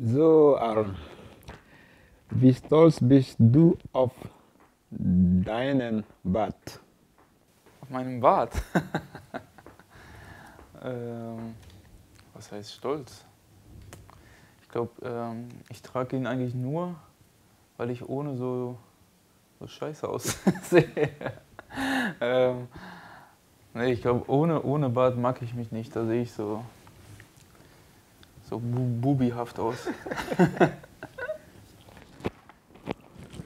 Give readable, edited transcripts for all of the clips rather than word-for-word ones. So, Aaron, wie stolz bist du auf deinen Bart? Auf meinem Bart? Was heißt stolz? Ich glaube, ich trage ihn eigentlich nur, weil ich ohne so scheiße aussehe. Nee, ich glaube, ohne Bart mag ich mich nicht, da sehe ich so bubihaft aus.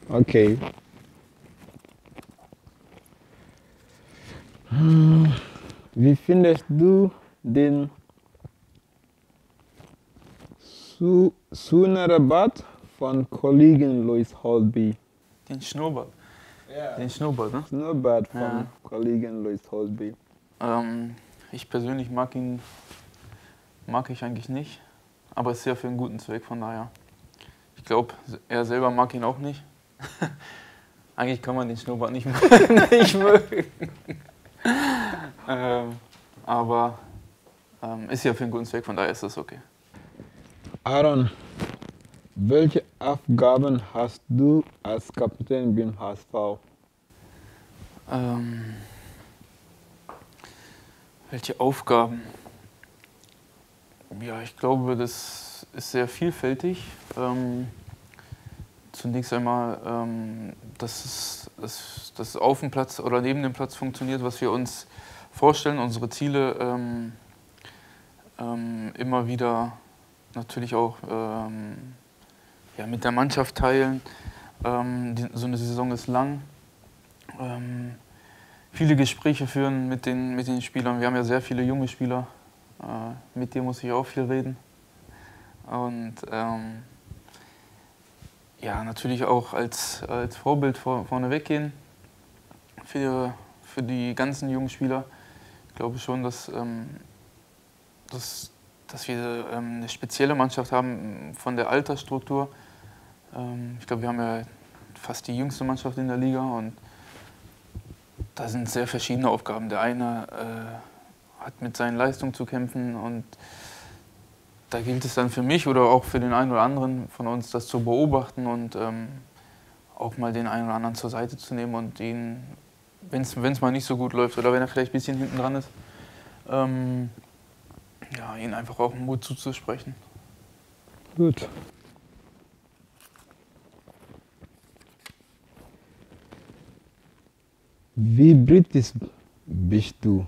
Okay. Wie findest du den Schnurrbart von Kollegen Louis Holtby? Den Schnurrbart? Ja. Den Schnurrbart, ne? Schnurrbart von Kollegen Louis Holtby. Ich persönlich mag ihn eigentlich nicht, aber es ist ja für einen guten Zweck, von daher. Ich glaube, er selber mag ihn auch nicht. Eigentlich kann man den Schnurrbart nicht mögen. Aber ist ja für einen guten Zweck, von daher ist das okay. Aaron, welche Aufgaben hast du als Kapitän beim HSV? Welche Aufgaben? Ja, ich glaube, das ist sehr vielfältig. Zunächst einmal, dass es auf dem Platz oder neben dem Platz funktioniert, was wir uns vorstellen, unsere Ziele immer wieder natürlich auch mit der Mannschaft teilen. So eine Saison ist lang. Viele Gespräche führen mit den Spielern. Wir haben ja sehr viele junge Spieler. Mit dir muss ich auch viel reden. Und ja, natürlich auch als Vorbild vorne weggehen für die ganzen jungen Spieler. Ich glaube schon, dass wir eine spezielle Mannschaft haben von der Altersstruktur. Ich glaube, wir haben ja fast die jüngste Mannschaft in der Liga und da sind sehr verschiedene Aufgaben. Der eine hat mit seinen Leistungen zu kämpfen und da gilt es dann für mich oder auch für den einen oder anderen von uns, das zu beobachten und auch mal den einen oder anderen zur Seite zu nehmen und ihn, wenn es mal nicht so gut läuft oder wenn er vielleicht ein bisschen hinten dran ist, ja, ihnen einfach auch Mut zuzusprechen. Gut. Wie britisch bist du?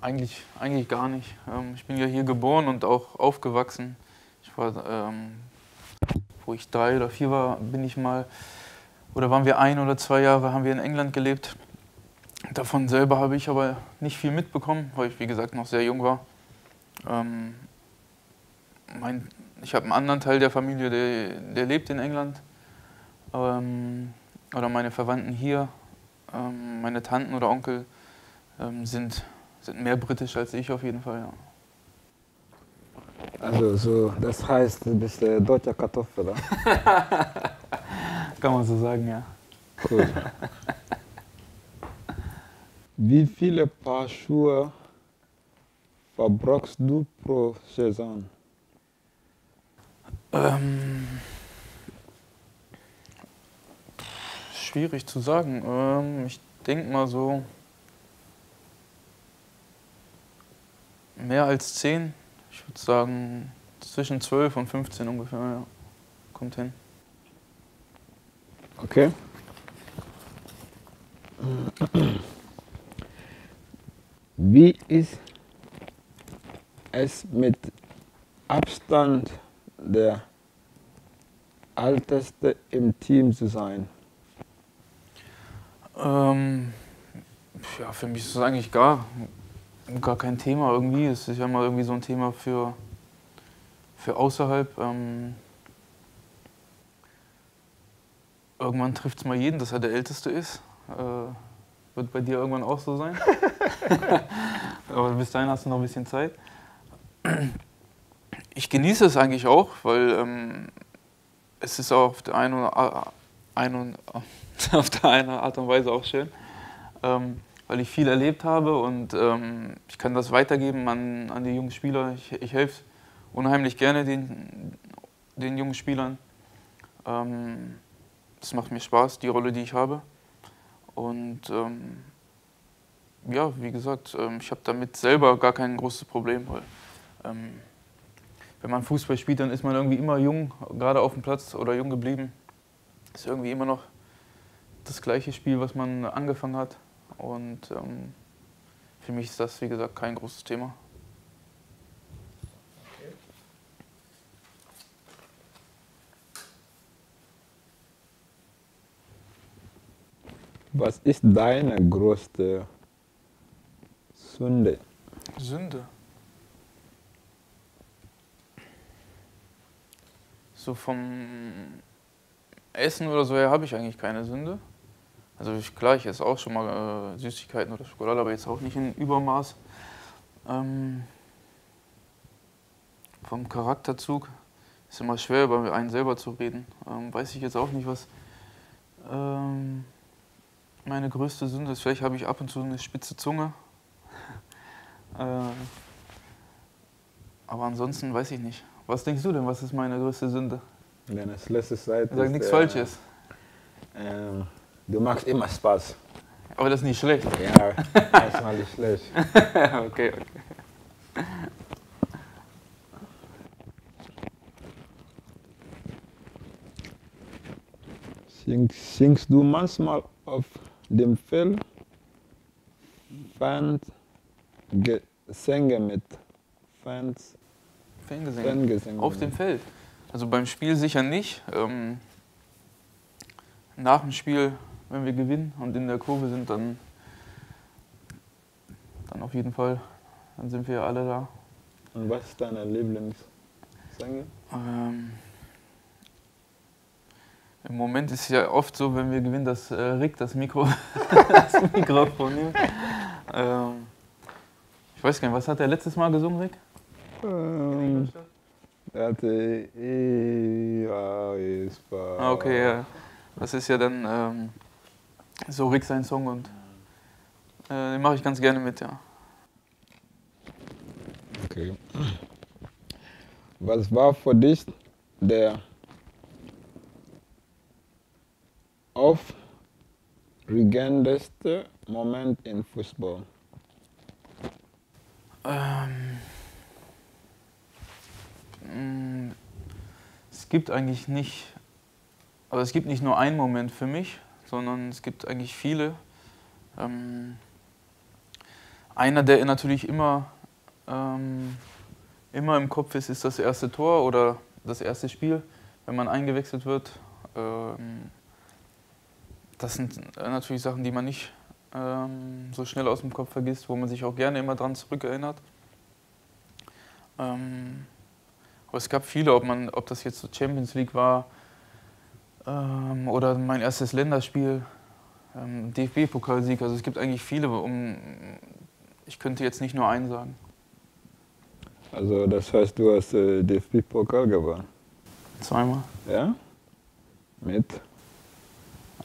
Eigentlich gar nicht. Ich bin ja hier geboren und auch aufgewachsen. Ich war, wo ich 3 oder 4 war, waren wir 1 oder 2 Jahre, haben wir in England gelebt. Davon selber habe ich aber nicht viel mitbekommen, weil ich, wie gesagt, noch sehr jung war. Ich habe einen anderen Teil der Familie, der lebt in England. Oder meine Verwandten hier, meine Tanten oder Onkel sind mehr britisch als ich auf jeden Fall. Ja. Also so, das heißt, du bist deutscher Kartoffel, oder? Kann man so sagen, ja. Cool. Wie viele Paar Schuhe verbrauchst du pro Saison? Schwierig zu sagen. Ich denke mal so mehr als 10. Ich würde sagen zwischen 12 und 15 ungefähr. Ja. Kommt hin. Okay. Wie ist es mit Abstand der Älteste im Team zu sein? Ja, für mich ist es eigentlich gar kein Thema irgendwie. Es ist ja mal irgendwie so ein Thema für außerhalb. Irgendwann trifft es mal jeden, dass er der Älteste ist. Wird bei dir irgendwann auch so sein. Aber bis dahin hast du noch ein bisschen Zeit. Ich genieße es eigentlich auch, weil es ist auch auf der einen Art und Weise auch schön, weil ich viel erlebt habe und ich kann das weitergeben an die jungen Spieler. Ich helfe unheimlich gerne den jungen Spielern. Das macht mir Spaß, die Rolle, die ich habe. Und ja, wie gesagt, ich habe damit selber gar kein großes Problem, weil wenn man Fußball spielt, dann ist man irgendwie immer jung, gerade auf dem Platz oder jung geblieben. Ist irgendwie immer noch das gleiche Spiel, was man angefangen hat. Und für mich ist das, wie gesagt, kein großes Thema. Was ist deine größte Sünde? Sünde? So vom Essen oder so her habe ich eigentlich keine Sünde. Also klar, ich esse auch schon mal Süßigkeiten oder Schokolade, aber jetzt auch nicht in Übermaß. Vom Charakterzug ist immer schwer, über einen selber zu reden. Weiß ich jetzt auch nicht, was... meine größte Sünde ist, vielleicht habe ich ab und zu eine spitze Zunge. Aber ansonsten weiß ich nicht. Was denkst du denn, was ist meine größte Sünde? Deine letzte Zeit. Sag nichts Falsches. Du machst immer Spaß. Aber das ist nicht schlecht. Ja, das ist mal nicht schlecht. Okay, okay. Singst du manchmal auf dem Feld? Fangesänge mit Fans? Fangesänge. Auf dem Feld? Also beim Spiel sicher nicht. Nach dem Spiel, wenn wir gewinnen und in der Kurve sind, dann auf jeden Fall. Dann sind wir alle da. Und was ist deine Lieblingssänge? Im Moment ist es ja oft so, wenn wir gewinnen, dass Rick das Mikrofon nimmt. Ich weiß gar nicht, was hat er letztes Mal gesungen, Rick? Er hatte Ah, okay, ja. Das ist ja dann so Rick sein Song und den mache ich ganz gerne mit, ja. Okay. Was war für dich der aufregendeste Moment im Fußball? Es gibt eigentlich nicht, also es gibt nicht nur einen Moment für mich, sondern es gibt eigentlich viele. Einer, der natürlich immer im Kopf ist, ist das erste Tor oder das erste Spiel, wenn man eingewechselt wird. Das sind natürlich Sachen, die man nicht so schnell aus dem Kopf vergisst, wo man sich auch gerne immer dran zurückerinnert. Aber es gab viele, ob das jetzt so Champions League war oder mein erstes Länderspiel, DFB-Pokalsieg. Also es gibt eigentlich viele, ich könnte jetzt nicht nur einen sagen. Also das heißt, du hast DFB-Pokal gewonnen? Zweimal. Ja? Mit?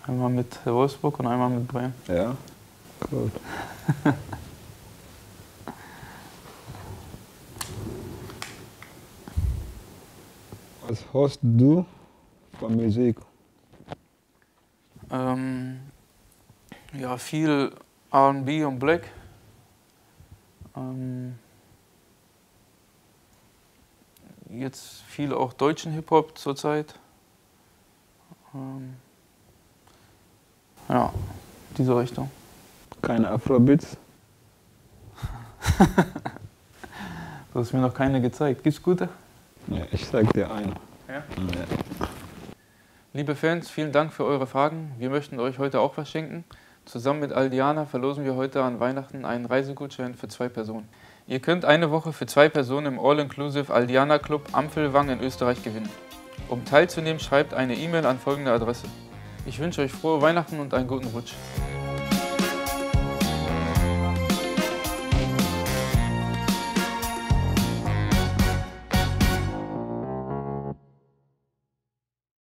Einmal mit Wolfsburg und einmal mit Bremen. Ja, gut. Was hörst du von Musik? Ja, viel R&B und Black. Jetzt viel auch deutschen Hip-Hop zurzeit. Ja, diese Richtung. Keine Afrobeats? Du hast mir noch keine gezeigt. Gibt's gute? Ja, ich zeig dir eine. Ja? Ja. Liebe Fans, vielen Dank für eure Fragen. Wir möchten euch heute auch was schenken. Zusammen mit Aldiana verlosen wir heute an Weihnachten einen Reisegutschein für 2 Personen. Ihr könnt eine Woche für 2 Personen im All-Inclusive Aldiana Club Ampflwang in Österreich gewinnen. Um teilzunehmen, schreibt eine E-Mail an folgende Adresse. Ich wünsche euch frohe Weihnachten und einen guten Rutsch.